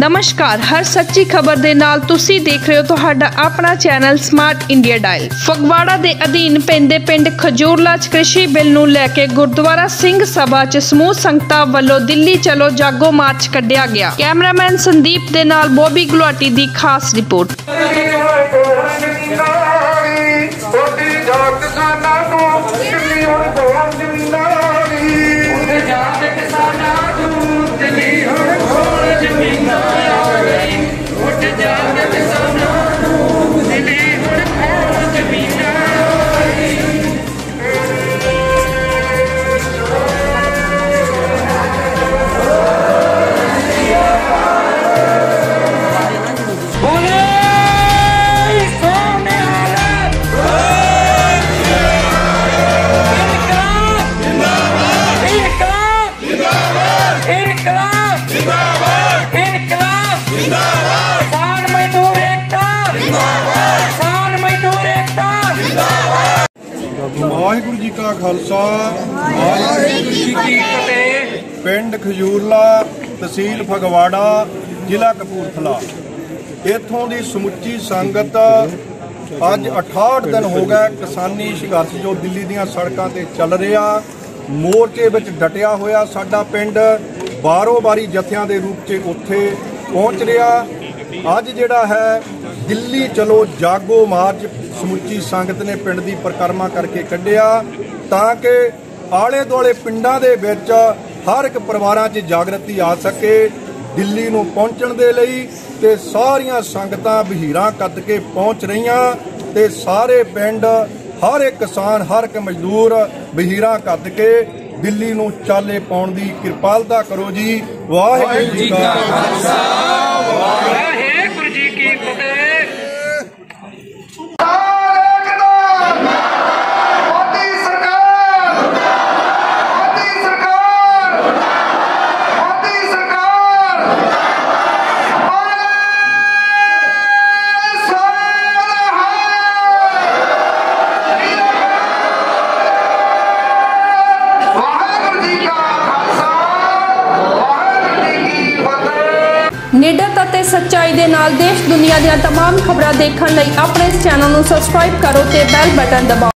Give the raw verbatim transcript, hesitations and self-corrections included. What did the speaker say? नमस्कार, हर सच्ची खबर दे नाल तुसी देख रहे हो तुहाडा अपना channel smart India dial. Phagwara दे अधीन पेंदे पिंड खजूरला च कृषि बिल नूं लैके गुरद्वारा सिंह सभा च समूह संगतां वल्लों दिल्ली चलो जागो मार्च कड्ढिया गया। कैमरामैन संदीप दे नाल बॉबी गुलाटी दी खास रिपोर्ट। वाहेगुरु जी का खालसा वाहेगुरु जी की फतेह। पिंड खजूरला, तहसील फगवाड़ा, जिला कपूरथला। इथों की समुची संगत अज अठाहठ दिन हो गए किसानी संघर्ष जो दिल्ली दीआं सड़कां ते चल रहा मोर्चे विच डटिया होया साडा पिंड बारो बारी जत्थियां दे रूप च उत्थे पहुँच रहा। अज जिहड़ा है दिल्ली चलो जागो मार्च समुची संगत ने पिंड की परिक्रमा करके कढ़िया ताकि आले दुआले पिंडां दे विच हर एक परिवारां च जागृति आ सके। दिल्ली नूं पहुंचण दे लई ते सारियां संगतां बहीरां कद के पहुंच रहीआं ते सारे पिंड हर एक किसान हर एक मजदूर बहीरां कद के दिल्ली नूं चाले पाउण दी किरपालता करो जी। वाहिगुरू जी का खालसा वाहिगुरू जी की फतेह। निडरता ते सच्चाई दे नाल देश दुनिया दीआं तमाम खबरां देखण लई अपने इस चैनल नूं सबसक्राइब करो ते बैल बटन दबाओ।